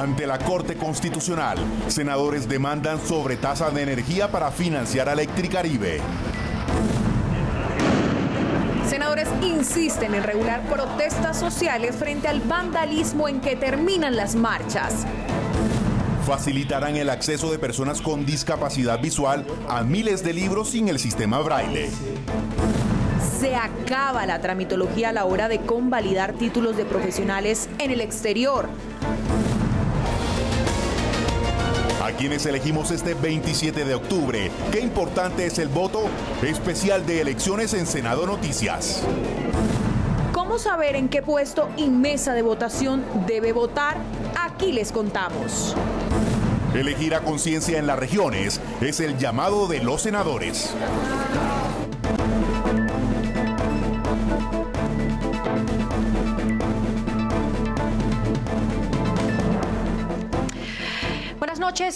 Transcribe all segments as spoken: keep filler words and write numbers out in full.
Ante la Corte Constitucional, senadores demandan sobretasa de energía para financiar a Electricaribe. Senadores insisten en regular protestas sociales frente al vandalismo en que terminan las marchas. Facilitarán el acceso de personas con discapacidad visual a miles de libros sin el sistema Braille. Se acaba la tramitología a la hora de convalidar títulos de profesionales en el exterior. A quienes elegimos este veintisiete de octubre, qué importante es el voto, especial de elecciones en Senado Noticias. ¿Cómo saber en qué puesto y mesa de votación debe votar? Aquí les contamos. Elegir a conciencia en las regiones es el llamado de los senadores.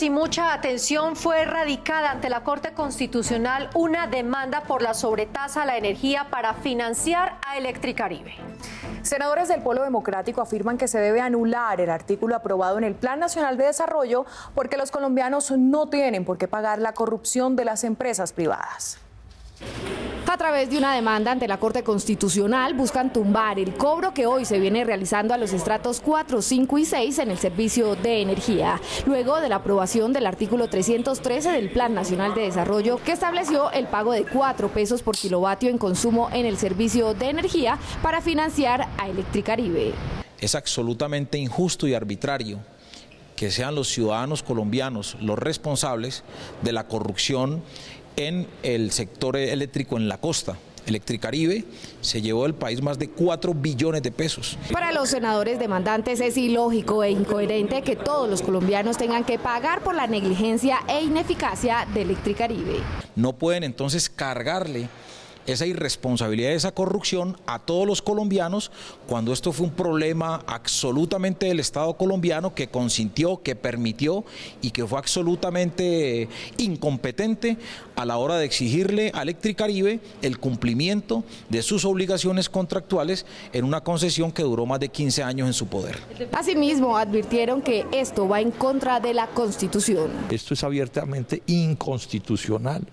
Y mucha atención, fue radicada ante la Corte Constitucional una demanda por la sobretasa a la energía para financiar a Electricaribe. Senadores del Polo Democrático afirman que se debe anular el artículo aprobado en el Plan Nacional de Desarrollo porque los colombianos no tienen por qué pagar la corrupción de las empresas privadas. A través de una demanda ante la Corte Constitucional buscan tumbar el cobro que hoy se viene realizando a los estratos cuatro, cinco y seis en el servicio de energía, luego de la aprobación del artículo trescientos trece del Plan Nacional de Desarrollo, que estableció el pago de cuatro pesos por kilovatio en consumo en el servicio de energía para financiar a Electricaribe. Es absolutamente injusto y arbitrario que sean los ciudadanos colombianos los responsables de la corrupción en el sector eléctrico en la costa. Electricaribe se llevó del país más de cuatro billones de pesos. Para los senadores demandantes es ilógico e incoherente que todos los colombianos tengan que pagar por la negligencia e ineficacia de Electricaribe. No pueden entonces cargarle esa irresponsabilidad, esa corrupción a todos los colombianos, cuando esto fue un problema absolutamente del Estado colombiano, que consintió, que permitió y que fue absolutamente incompetente a la hora de exigirle a Electricaribe el cumplimiento de sus obligaciones contractuales en una concesión que duró más de quince años en su poder. Asimismo, advirtieron que esto va en contra de la Constitución. Esto es abiertamente inconstitucional.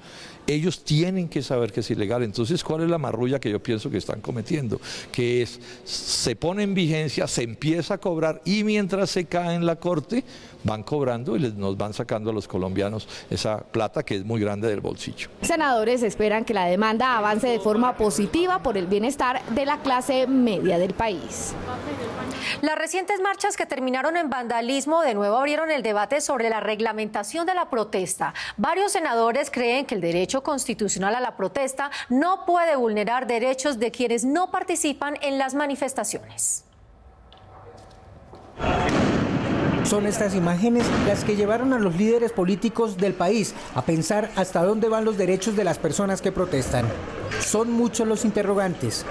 Ellos tienen que saber que es ilegal. Entonces, ¿cuál es la marrulla que yo pienso que están cometiendo? Que es, se pone en vigencia, se empieza a cobrar y mientras se cae en la corte, van cobrando y les, nos van sacando a los colombianos esa plata que es muy grande del bolsillo. Senadores esperan que la demanda avance de forma positiva por el bienestar de la clase media del país. Las recientes marchas que terminaron en vandalismo de nuevo abrieron el debate sobre la reglamentación de la protesta. Varios senadores creen que el derecho constitucional a la protesta no puede vulnerar derechos de quienes no participan en las manifestaciones. Son estas imágenes las que llevaron a los líderes políticos del país a pensar hasta dónde van los derechos de las personas que protestan. Son muchos los interrogantes.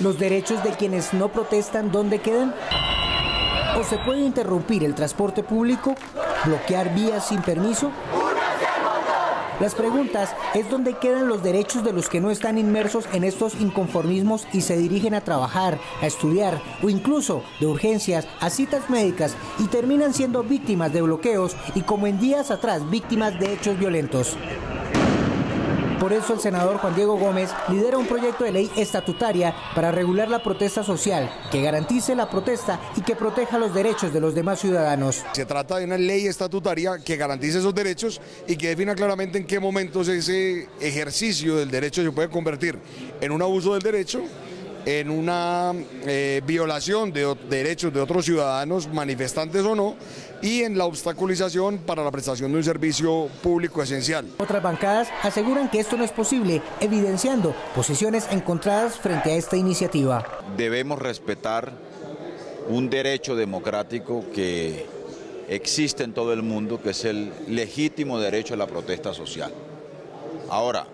¿Los derechos de quienes no protestan dónde quedan? ¿O se puede interrumpir el transporte público? ¿Bloquear vías sin permiso? Las preguntas es dónde quedan los derechos de los que no están inmersos en estos inconformismos y se dirigen a trabajar, a estudiar o incluso de urgencias a citas médicas y terminan siendo víctimas de bloqueos y, como en días atrás, víctimas de hechos violentos. Por eso el senador Juan Diego Gómez lidera un proyecto de ley estatutaria para regular la protesta social, que garantice la protesta y que proteja los derechos de los demás ciudadanos. Se trata de una ley estatutaria que garantice esos derechos y que defina claramente en qué momentos ese ejercicio del derecho se puede convertir en un abuso del derecho, en una eh, violación de derechos de otros ciudadanos, manifestantes o no, y en la obstaculización para la prestación de un servicio público esencial. Otras bancadas aseguran que esto no es posible, evidenciando posiciones encontradas frente a esta iniciativa. Debemos respetar un derecho democrático que existe en todo el mundo, que es el legítimo derecho a la protesta social. Ahora,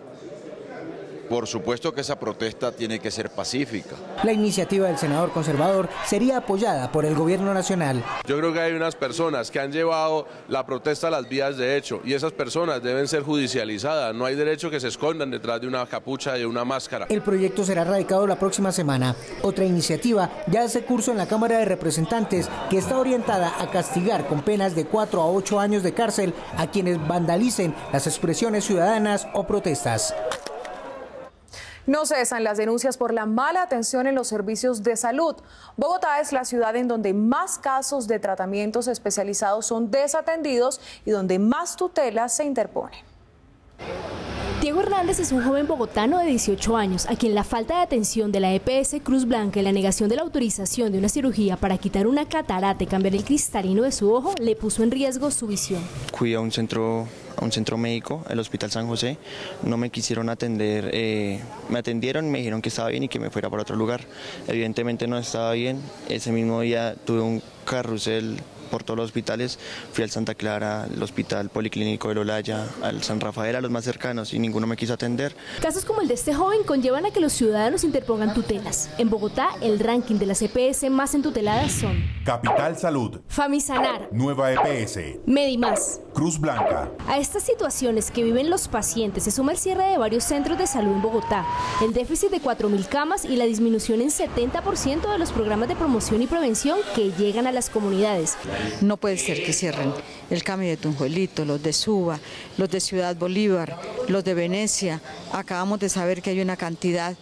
Por supuesto que esa protesta tiene que ser pacífica. La iniciativa del senador conservador sería apoyada por el gobierno nacional. Yo creo que hay unas personas que han llevado la protesta a las vías de hecho y esas personas deben ser judicializadas. No hay derecho que se escondan detrás de una capucha y de una máscara. El proyecto será radicado la próxima semana. Otra iniciativa ya hace curso en la Cámara de Representantes que está orientada a castigar con penas de cuatro a ocho años de cárcel a quienes vandalicen las expresiones ciudadanas o protestas. No cesan las denuncias por la mala atención en los servicios de salud. Bogotá es la ciudad en donde más casos de tratamientos especializados son desatendidos y donde más tutelas se interponen. Diego Hernández es un joven bogotano de dieciocho años, a quien la falta de atención de la E P S Cruz Blanca y la negación de la autorización de una cirugía para quitar una catarata y cambiar el cristalino de su ojo le puso en riesgo su visión. Fui a un centro, a un centro médico, el Hospital San José, no me quisieron atender, eh, me atendieron, me dijeron que estaba bien y que me fuera para otro lugar. Evidentemente no estaba bien, ese mismo día tuve un carrusel por todos los hospitales, fui al Santa Clara, al Hospital Policlínico de Olaya, al San Rafael, a los más cercanos y ninguno me quiso atender. Casos como el de este joven conllevan a que los ciudadanos interpongan tutelas. En Bogotá, el ranking de las E P S más entuteladas son Capital Salud, Famisanar, Nueva E P S, Medimas, Cruz Blanca. A estas situaciones que viven los pacientes se suma el cierre de varios centros de salud en Bogotá, el déficit de cuatro mil camas y la disminución en setenta por ciento de los programas de promoción y prevención que llegan a las comunidades. No puede ser que cierren el cambio de Tunjuelito, los de Suba, los de Ciudad Bolívar, los de Venecia. Acabamos de saber que hay una cantidad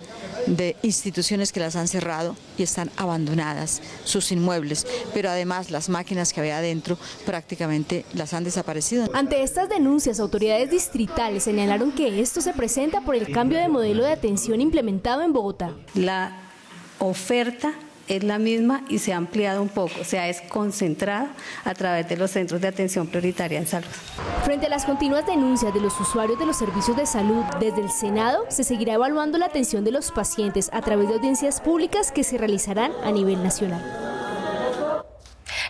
de instituciones que las han cerrado y están abandonadas, sus inmuebles, pero además las máquinas que había adentro prácticamente las han desaparecido. Ante estas denuncias, autoridades distritales señalaron que esto se presenta por el cambio de modelo de atención implementado en Bogotá. La oferta es la misma y se ha ampliado un poco, o sea, es concentrada a través de los centros de atención prioritaria en salud. Frente a las continuas denuncias de los usuarios de los servicios de salud, desde el Senado se seguirá evaluando la atención de los pacientes a través de audiencias públicas que se realizarán a nivel nacional.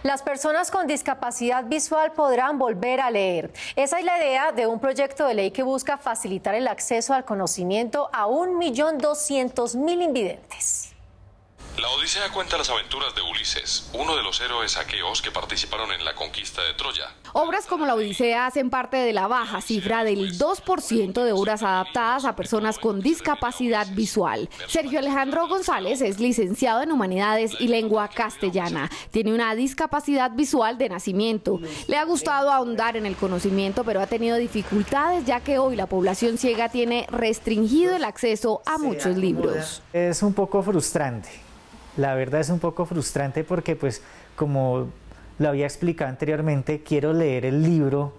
Las personas con discapacidad visual podrán volver a leer. Esa es la idea de un proyecto de ley que busca facilitar el acceso al conocimiento a un millón doscientos mil invidentes. La Odisea cuenta las aventuras de Ulises, uno de los héroes aqueos que participaron en la conquista de Troya. Obras como la Odisea hacen parte de la baja cifra del dos por ciento de obras adaptadas a personas con discapacidad visual. Sergio Alejandro González es licenciado en Humanidades y Lengua Castellana. Tiene una discapacidad visual de nacimiento. Le ha gustado ahondar en el conocimiento, pero ha tenido dificultades ya que hoy la población ciega tiene restringido el acceso a muchos libros. Es un poco frustrante. La verdad es un poco frustrante porque, pues, como lo había explicado anteriormente, quiero leer el libro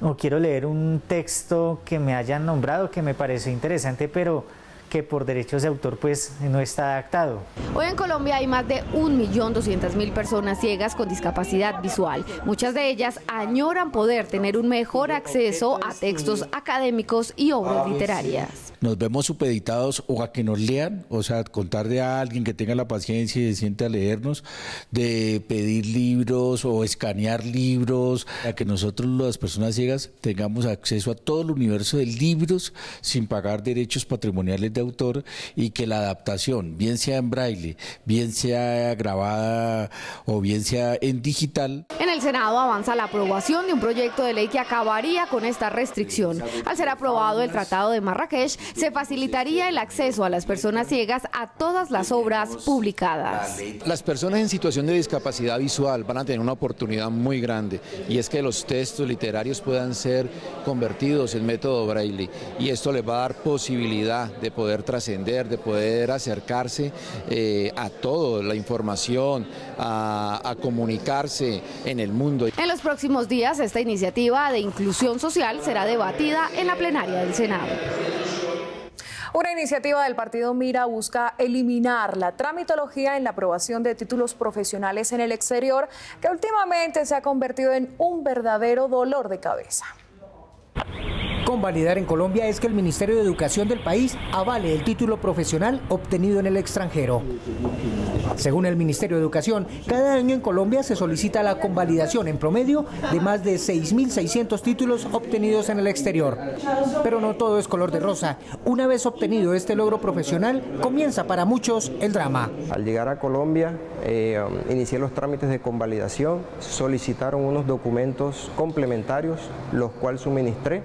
o quiero leer un texto que me hayan nombrado, que me pareció interesante, pero que por derechos de autor pues no está adaptado. Hoy en Colombia hay más de un millón doscientas mil personas ciegas con discapacidad visual. Muchas de ellas añoran poder tener un mejor acceso a textos académicos y obras literarias. Nos vemos supeditados o a que nos lean, o sea, contarle a alguien que tenga la paciencia y se siente a leernos, de pedir libros o escanear libros, a que nosotros las personas ciegas tengamos acceso a todo el universo de libros sin pagar derechos patrimoniales de De autor y que la adaptación, bien sea en braille, bien sea grabada o bien sea en digital. En el Senado avanza la aprobación de un proyecto de ley que acabaría con esta restricción. Al ser aprobado el Tratado de Marrakech, se facilitaría el acceso a las personas ciegas a todas las obras publicadas. Las personas en situación de discapacidad visual van a tener una oportunidad muy grande y es que los textos literarios puedan ser convertidos en método braille y esto les va a dar posibilidad de poder poder trascender, de poder acercarse eh, a todo, la información, a, a comunicarse en el mundo. En los próximos días, esta iniciativa de inclusión social será debatida en la plenaria del Senado. Una iniciativa del Partido Mira busca eliminar la tramitología en la aprobación de títulos profesionales en el exterior, que últimamente se ha convertido en un verdadero dolor de cabeza. convalidar en Colombia es que el Ministerio de Educación del país avale el título profesional obtenido en el extranjero. Según el Ministerio de Educación, cada año en Colombia se solicita la convalidación en promedio de más de seis mil seiscientos títulos obtenidos en el exterior. Pero no todo es color de rosa. Una vez obtenido este logro profesional, comienza para muchos el drama. Al llegar a Colombia, eh, inicié los trámites de convalidación, solicitaron unos documentos complementarios, los cuales suministré.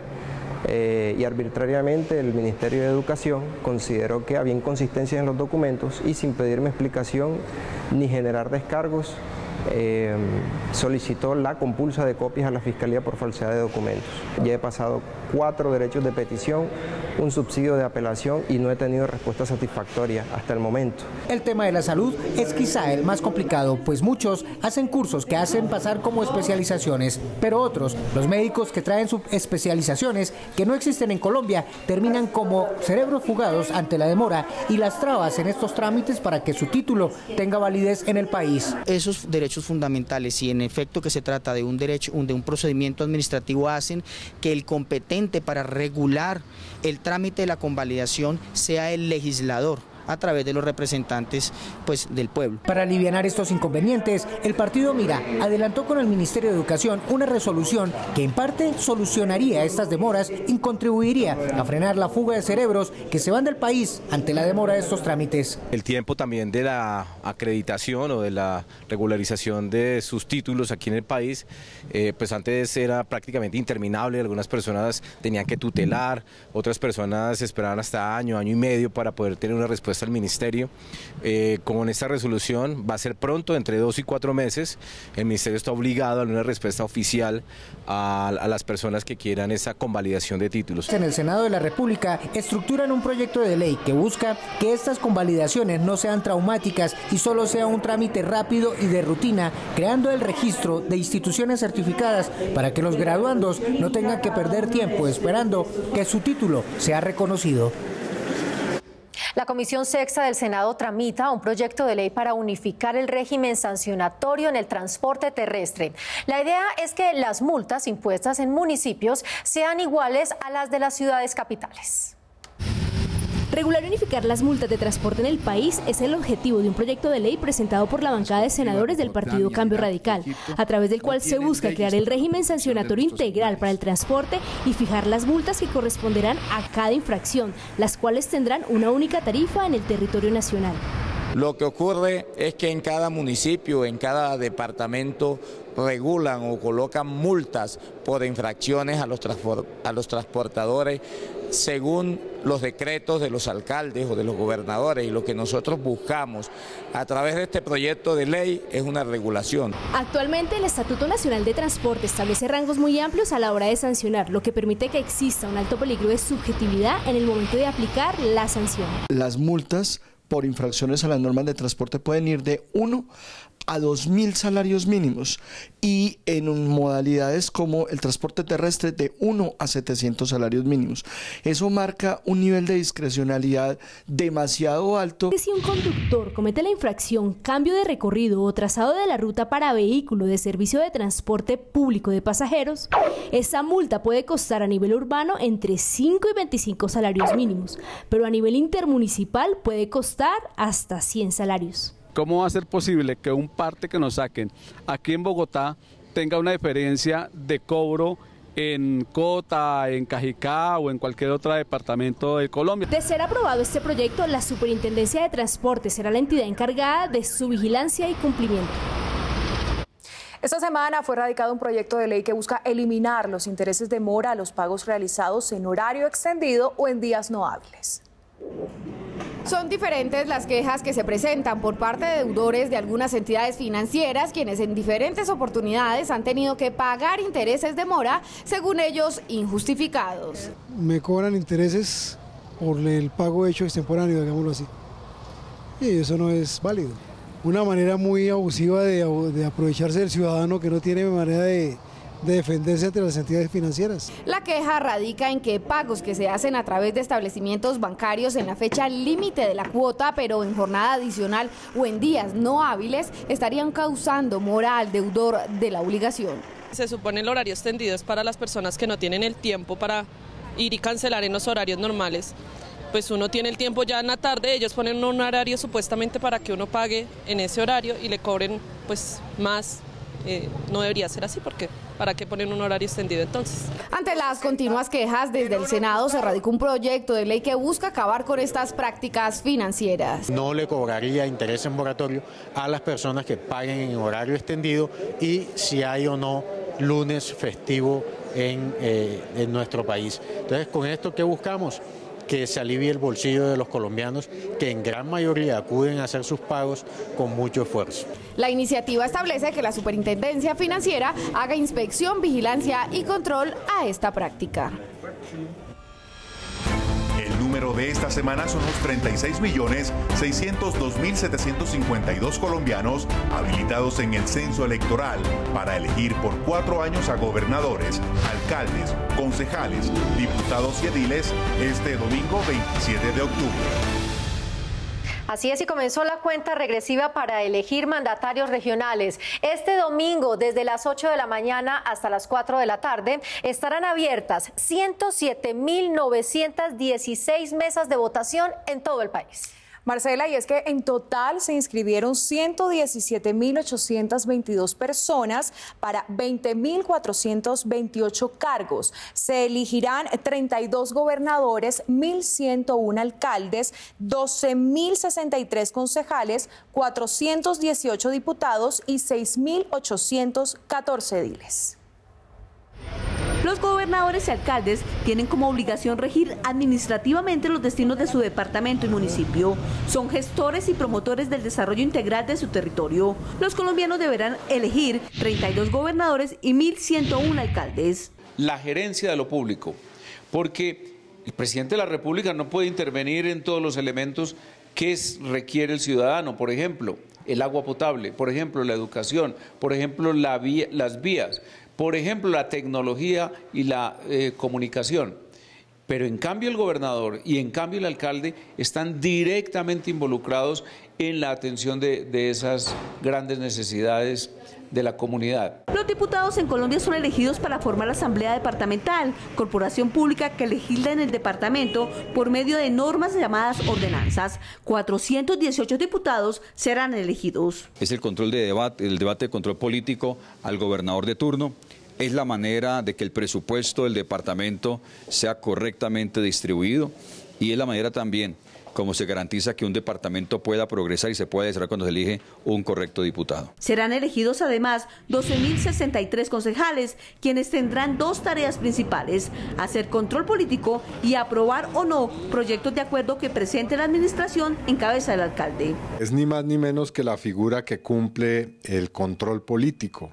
Eh, y arbitrariamente el Ministerio de Educación consideró que había inconsistencias en los documentos y sin pedirme explicación ni generar descargos, eh, solicitó la compulsa de copias a la Fiscalía por falsedad de documentos. Ya he pasado cuatro derechos de petición, un subsidio de apelación y no he tenido respuesta satisfactoria hasta el momento. El tema de la salud es quizá el más complicado, pues muchos hacen cursos que hacen pasar como especializaciones, pero otros, los médicos que traen subespecializaciones que no existen en Colombia, terminan como cerebros fugados ante la demora y las trabas en estos trámites para que su título tenga validez en el país. Esos derechos fundamentales, y en efecto que se trata de un derecho, de un procedimiento administrativo, hacen que el competente para regular el trámite de la convalidación sea el legislador a través de los representantes, pues, del pueblo. Para alivianar estos inconvenientes, el Partido Mira adelantó con el Ministerio de Educación una resolución que en parte solucionaría estas demoras y contribuiría a frenar la fuga de cerebros que se van del país ante la demora de estos trámites. El tiempo también de la acreditación o de la regularización de sus títulos aquí en el país, eh, pues antes era prácticamente interminable, algunas personas tenían que tutelar, otras personas esperaban hasta año, año y medio para poder tener una respuesta al ministerio. Eh, con esta resolución va a ser pronto, entre dos y cuatro meses, el ministerio está obligado a dar una respuesta oficial a, a las personas que quieran esa convalidación de títulos. En el Senado de la República estructuran un proyecto de ley que busca que estas convalidaciones no sean traumáticas y solo sea un trámite rápido y de rutina, creando el registro de instituciones certificadas para que los graduandos no tengan que perder tiempo esperando que su título sea reconocido. La Comisión Sexta del Senado tramita un proyecto de ley para unificar el régimen sancionatorio en el transporte terrestre. La idea es que las multas impuestas en municipios sean iguales a las de las ciudades capitales. Regular y unificar las multas de transporte en el país es el objetivo de un proyecto de ley presentado por la bancada de senadores del partido Cambio Radical, a través del cual se busca crear el régimen sancionatorio integral para el transporte y fijar las multas que corresponderán a cada infracción, las cuales tendrán una única tarifa en el territorio nacional. Lo que ocurre es que en cada municipio, en cada departamento, regulan o colocan multas por infracciones a los, a los transportadores según los decretos de los alcaldes o de los gobernadores, y lo que nosotros buscamos a través de este proyecto de ley es una regulación. Actualmente el Estatuto Nacional de Transporte establece rangos muy amplios a la hora de sancionar, lo que permite que exista un alto peligro de subjetividad en el momento de aplicar la sanción. Las multas por infracciones a las normas de transporte pueden ir de uno a dos mil salarios mínimos y en modalidades como el transporte terrestre de uno a setecientos salarios mínimos. Eso marca un nivel de discrecionalidad demasiado alto. Si un conductor comete la infracción cambio de recorrido o trazado de la ruta para vehículo de servicio de transporte público de pasajeros, esa multa puede costar a nivel urbano entre cinco y veinticinco salarios mínimos, pero a nivel intermunicipal puede costar hasta cien salarios. ¿Cómo va a ser posible que un parte que nos saquen aquí en Bogotá tenga una diferencia de cobro en Cota, en Cajicá o en cualquier otro departamento de Colombia? De ser aprobado este proyecto, la Superintendencia de Transporte será la entidad encargada de su vigilancia y cumplimiento. Esta semana fue radicado un proyecto de ley que busca eliminar los intereses de mora a los pagos realizados en horario extendido o en días no hábiles. Son diferentes las quejas que se presentan por parte de deudores de algunas entidades financieras, quienes en diferentes oportunidades han tenido que pagar intereses de mora, según ellos, injustificados. Me cobran intereses por el pago hecho extemporáneo, digámoslo así, y eso no es válido. Una manera muy abusiva de, de aprovecharse del ciudadano que no tiene manera de... de defenderse ante las entidades financieras. La queja radica en que pagos que se hacen a través de establecimientos bancarios en la fecha límite de la cuota, pero en jornada adicional o en días no hábiles, estarían causando mora al deudor de la obligación. Se supone el horario extendido es para las personas que no tienen el tiempo para ir y cancelar en los horarios normales. Pues uno tiene el tiempo ya en la tarde, ellos ponen un horario supuestamente para que uno pague en ese horario y le cobren pues más. Eh, no debería ser así, porque ¿para qué ponen un horario extendido entonces? Ante las continuas quejas, desde el Senado se radicó un proyecto de ley que busca acabar con estas prácticas financieras. No le cobraría interés en moratorio a las personas que paguen en horario extendido y si hay o no lunes festivo en, eh, en nuestro país. Entonces, ¿con esto qué buscamos? Que se alivie el bolsillo de los colombianos, que en gran mayoría acuden a hacer sus pagos con mucho esfuerzo. La iniciativa establece que la Superintendencia Financiera haga inspección, vigilancia y control a esta práctica. El número de esta semana son los treinta y seis millones seiscientos dos mil setecientos cincuenta y dos colombianos habilitados en el censo electoral para elegir por cuatro años a gobernadores, alcaldes, concejales, diputados y ediles este domingo veintisiete de octubre. Así es, y comenzó la cuenta regresiva para elegir mandatarios regionales. Este domingo, desde las ocho de la mañana hasta las cuatro de la tarde, estarán abiertas ciento siete mil novecientas dieciséis mesas de votación en todo el país. Marcela, y es que en total se inscribieron ciento diecisiete mil ochocientas veintidós personas para veinte mil cuatrocientos veintiocho cargos. Se elegirán treinta y dos gobernadores, mil ciento uno alcaldes, doce mil sesenta y tres concejales, cuatrocientos dieciocho diputados y seis mil ochocientos catorce ediles. Los gobernadores y alcaldes tienen como obligación regir administrativamente los destinos de su departamento y municipio. Son gestores y promotores del desarrollo integral de su territorio. Los colombianos deberán elegir treinta y dos gobernadores y mil ciento uno alcaldes. La gerencia de lo público, porque el presidente de la República no puede intervenir en todos los elementos que requiere el ciudadano, por ejemplo, el agua potable, por ejemplo, la educación, por ejemplo, la vía, las vías. Por ejemplo, la tecnología y la eh, comunicación. Pero en cambio el gobernador y en cambio el alcalde están directamente involucrados en la atención de, de esas grandes necesidades de la comunidad. Los diputados en Colombia son elegidos para formar la Asamblea Departamental, corporación pública que legisla en el departamento por medio de normas llamadas ordenanzas. cuatrocientos dieciocho diputados serán elegidos. Es el control de debate, el debate de control político al gobernador de turno. Es la manera de que el presupuesto del departamento sea correctamente distribuido y es la manera también como se garantiza que un departamento pueda progresar y se pueda desarrollar cuando se elige un correcto diputado. Serán elegidos además doce mil sesenta y tres concejales, quienes tendrán dos tareas principales, hacer control político y aprobar o no proyectos de acuerdo que presente la administración en cabeza del alcalde. Es ni más ni menos que la figura que cumple el control político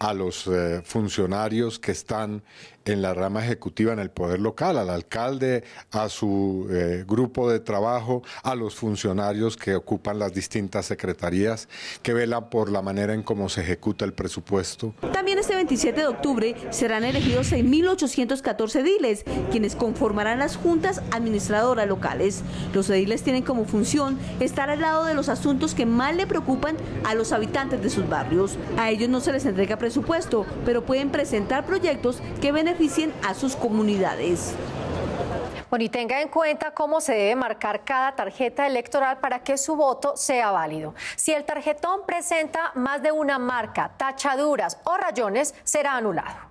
a los eh, funcionarios que están en la rama ejecutiva en el poder local, al alcalde, a su eh, grupo de trabajo, a los funcionarios que ocupan las distintas secretarías que velan por la manera en cómo se ejecuta el presupuesto. También este veintisiete de octubre serán elegidos seis mil ochocientos catorce ediles, quienes conformarán las juntas administradoras locales. Los ediles tienen como función estar al lado de los asuntos que más le preocupan a los habitantes de sus barrios. A ellos no se les entrega presupuesto Presupuesto, pero pueden presentar proyectos que beneficien a sus comunidades. Bueno, y tenga en cuenta cómo se debe marcar cada tarjeta electoral para que su voto sea válido. Si el tarjetón presenta más de una marca, tachaduras o rayones, será anulado.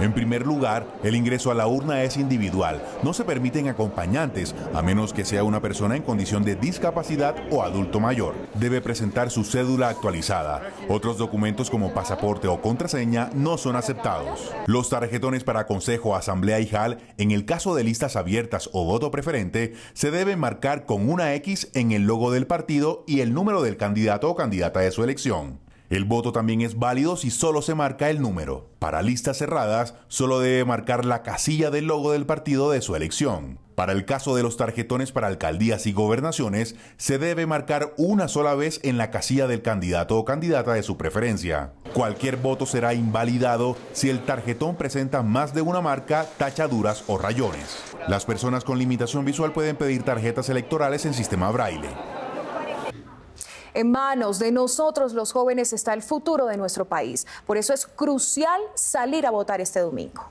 En primer lugar, el ingreso a la urna es individual. No se permiten acompañantes, a menos que sea una persona en condición de discapacidad o adulto mayor. Debe presentar su cédula actualizada. Otros documentos como pasaporte o contraseña no son aceptados. Los tarjetones para consejo, asamblea y J A L, en el caso de listas abiertas o voto preferente, se deben marcar con una X en el logo del partido y el número del candidato o candidata de su elección. El voto también es válido si solo se marca el número. Para listas cerradas, solo debe marcar la casilla del logo del partido de su elección. Para el caso de los tarjetones para alcaldías y gobernaciones, se debe marcar una sola vez en la casilla del candidato o candidata de su preferencia. Cualquier voto será invalidado si el tarjetón presenta más de una marca, tachaduras o rayones. Las personas con limitación visual pueden pedir tarjetas electorales en sistema braille. En manos de nosotros los jóvenes está el futuro de nuestro país. Por eso es crucial salir a votar este domingo.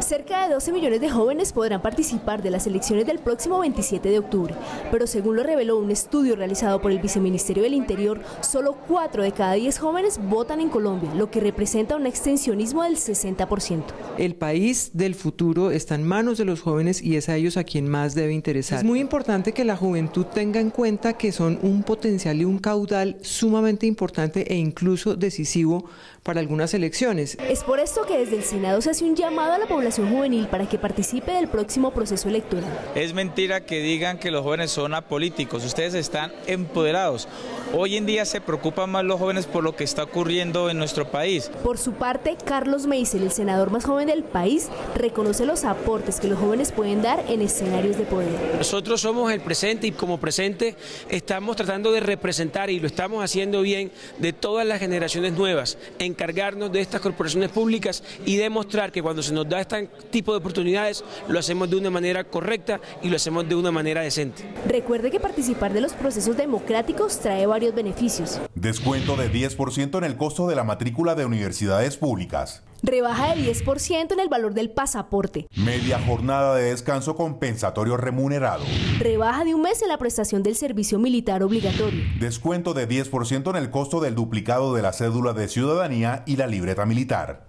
Cerca de doce millones de jóvenes podrán participar de las elecciones del próximo veintisiete de octubre, pero según lo reveló un estudio realizado por el Viceministerio del Interior, solo cuatro de cada diez jóvenes votan en Colombia, lo que representa un extensionismo del sesenta por ciento. El país del futuro está en manos de los jóvenes y es a ellos a quien más debe interesar. Es muy importante que la juventud tenga en cuenta que son un potencial y un caudal sumamente importante e incluso decisivo para algunas elecciones. Es por esto que desde el Senado se hace un llamado a la población juvenil para que participe del próximo proceso electoral. Es mentira que digan que los jóvenes son apolíticos, ustedes están empoderados. Hoy en día se preocupan más los jóvenes por lo que está ocurriendo en nuestro país. Por su parte, Carlos Meisel, el senador más joven del país, reconoce los aportes que los jóvenes pueden dar en escenarios de poder. Nosotros somos el presente y como presente estamos tratando de representar, y lo estamos haciendo bien, de todas las generaciones nuevas, encargarnos de estas corporaciones públicas y demostrar que cuando se nos da esta tipo de oportunidades, lo hacemos de una manera correcta y lo hacemos de una manera decente. Recuerde que participar de los procesos democráticos trae varios beneficios. Descuento de diez por ciento en el costo de la matrícula de universidades públicas. Rebaja de diez por ciento en el valor del pasaporte. Media jornada de descanso compensatorio remunerado. Rebaja de un mes en la prestación del servicio militar obligatorio. Descuento de diez por ciento en el costo del duplicado de la cédula de ciudadanía y la libreta militar.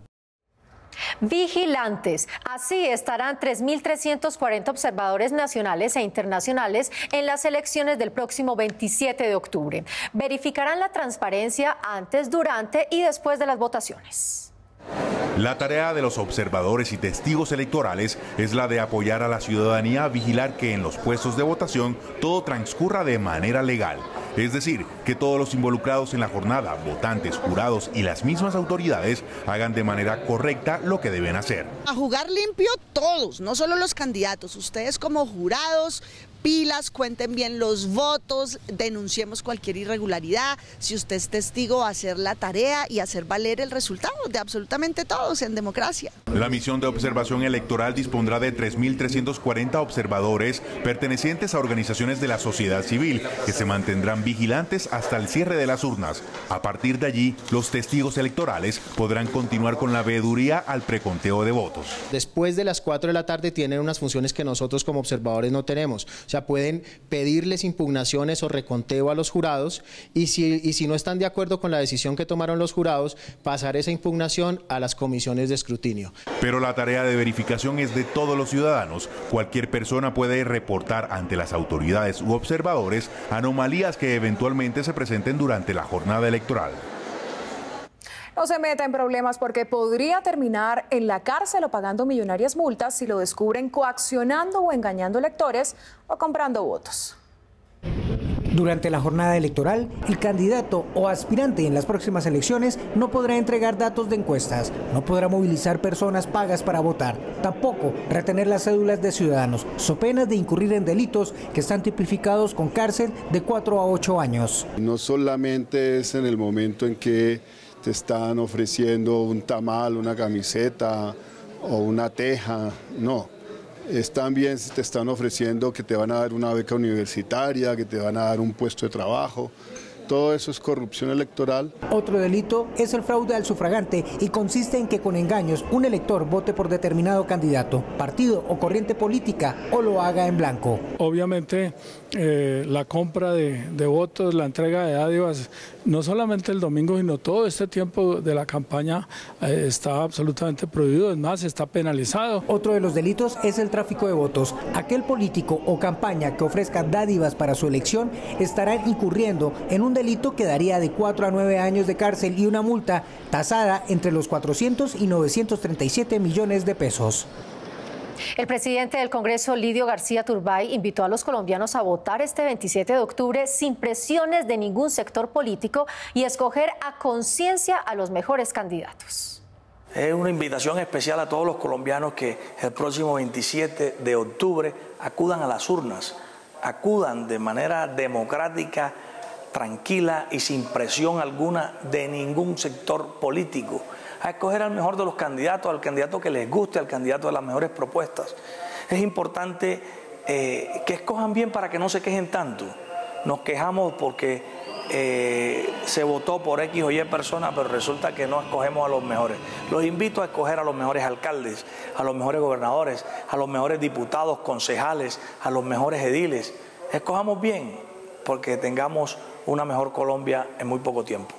Vigilantes. Así estarán tres mil trescientos cuarenta observadores nacionales e internacionales en las elecciones del próximo veintisiete de octubre. Verificarán la transparencia antes, durante y después de las votaciones. La tarea de los observadores y testigos electorales es la de apoyar a la ciudadanía a vigilar que en los puestos de votación todo transcurra de manera legal. Es decir, que todos los involucrados en la jornada, votantes, jurados y las mismas autoridades, hagan de manera correcta lo que deben hacer. A jugar limpio todos, no solo los candidatos, ustedes como jurados, pilas, cuenten bien los votos, denunciemos cualquier irregularidad, si usted es testigo, hacer la tarea y hacer valer el resultado de absolutamente todos en democracia. La misión de observación electoral dispondrá de tres mil trescientos cuarenta observadores pertenecientes a organizaciones de la sociedad civil que se mantendrán vigilantes hasta el cierre de las urnas. A partir de allí, los testigos electorales podrán continuar con la veeduría al preconteo de votos. Después de las cuatro de la tarde tienen unas funciones que nosotros como observadores no tenemos. O sea, pueden pedirles impugnaciones o reconteo a los jurados y si, y si no están de acuerdo con la decisión que tomaron los jurados, pasar esa impugnación a las comisiones de escrutinio. Pero la tarea de verificación es de todos los ciudadanos. Cualquier persona puede reportar ante las autoridades u observadores anomalías que eventualmente se presenten durante la jornada electoral. No se meta en problemas porque podría terminar en la cárcel o pagando millonarias multas si lo descubren coaccionando o engañando electores o comprando votos. Durante la jornada electoral, el candidato o aspirante en las próximas elecciones no podrá entregar datos de encuestas, no podrá movilizar personas pagas para votar, tampoco retener las cédulas de ciudadanos, so penas de incurrir en delitos que están tipificados con cárcel de cuatro a ocho años. No solamente es en el momento en que te están ofreciendo un tamal, una camiseta o una teja, no. Es también te están ofreciendo que te van a dar una beca universitaria, que te van a dar un puesto de trabajo. Todo eso es corrupción electoral. Otro delito es el fraude al sufragante y consiste en que con engaños un elector vote por determinado candidato, partido o corriente política o lo haga en blanco. Obviamente eh, la compra de, de votos, la entrega de dádivas, no solamente el domingo sino todo este tiempo de la campaña eh, está absolutamente prohibido, es más, está penalizado. Otro de los delitos es el tráfico de votos. Aquel político o campaña que ofrezca dádivas para su elección estará incurriendo en un delito que daría de cuatro a nueve años de cárcel y una multa tasada entre los cuatrocientos y novecientos treinta y siete millones de pesos. El presidente del Congreso, Lidio García Turbay, invitó a los colombianos a votar este veintisiete de octubre sin presiones de ningún sector político y escoger a conciencia a los mejores candidatos. Es una invitación especial a todos los colombianos que el próximo veintisiete de octubre acudan a las urnas, acudan de manera democrática, tranquila y sin presión alguna de ningún sector político, a escoger al mejor de los candidatos, al candidato que les guste, al candidato de las mejores propuestas. Es importante eh, que escojan bien para que no se quejen tanto. Nos quejamos porque eh, se votó por X o Y personas, pero resulta que no escogemos a los mejores. Los invito a escoger a los mejores alcaldes, a los mejores gobernadores, a los mejores diputados, concejales, a los mejores ediles. Escojamos bien, porque tengamos una mejor Colombia en muy poco tiempo.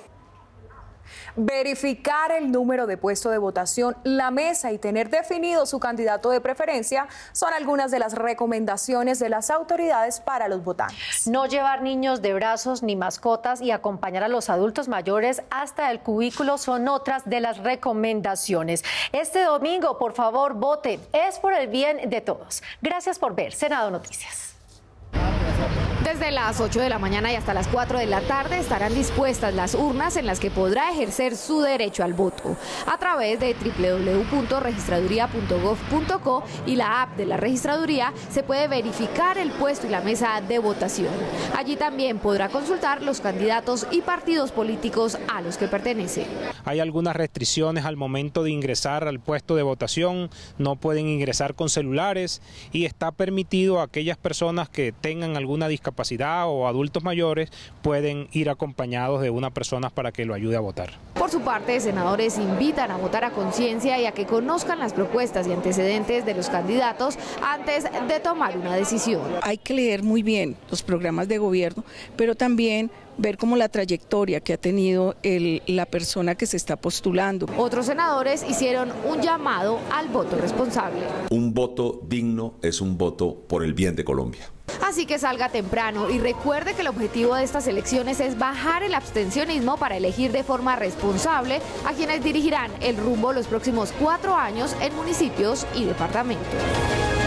Verificar el número de puestos de votación, la mesa y tener definido su candidato de preferencia son algunas de las recomendaciones de las autoridades para los votantes. No llevar niños de brazos ni mascotas y acompañar a los adultos mayores hasta el cubículo son otras de las recomendaciones. Este domingo, por favor, vote. Es por el bien de todos. Gracias por ver Senado Noticias. Desde las ocho de la mañana y hasta las cuatro de la tarde estarán dispuestas las urnas en las que podrá ejercer su derecho al voto a través de w w w punto registraduría punto gov punto co y la app de la Registraduría. Se puede verificar el puesto y la mesa de votación. Allí también podrá consultar los candidatos y partidos políticos a los que pertenece. Hay algunas restricciones al momento de ingresar al puesto de votación, no pueden ingresar con celulares y está permitido a aquellas personas que tengan alguna discapacidad o adultos mayores pueden ir acompañados de una persona para que lo ayude a votar. Por su parte, senadores invitan a votar a conciencia y a que conozcan las propuestas y antecedentes de los candidatos antes de tomar una decisión. Hay que leer muy bien los programas de gobierno, pero también ver cómo la trayectoria que ha tenido el, la persona que se está postulando. Otros senadores hicieron un llamado al voto responsable. Un voto digno es un voto por el bien de Colombia. Así que salga temprano y recuerde que el objetivo de estas elecciones es bajar el abstencionismo para elegir de forma responsable a quienes dirigirán el rumbo los próximos cuatro años en municipios y departamentos.